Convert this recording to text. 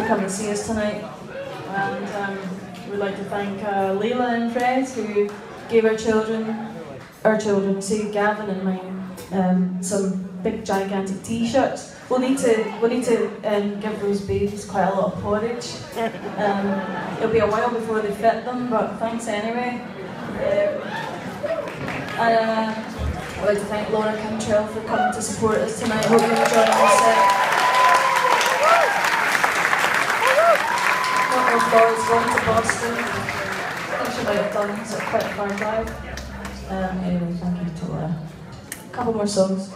for coming to see us tonight. And we'd like to thank Leila and Fred, who gave our children, see Gavin and mine, some big gigantic t-shirts. We'll need to give those babies quite a lot of porridge. It'll be a while before they fit them, but thanks anyway. I'd like to thank Laura Cantrell for coming to support us tonight. Hope you enjoyed the set. One of our boys going to Boston. I think she might have done so quite a far drive. Anyway, thank you to Laura. A couple more songs.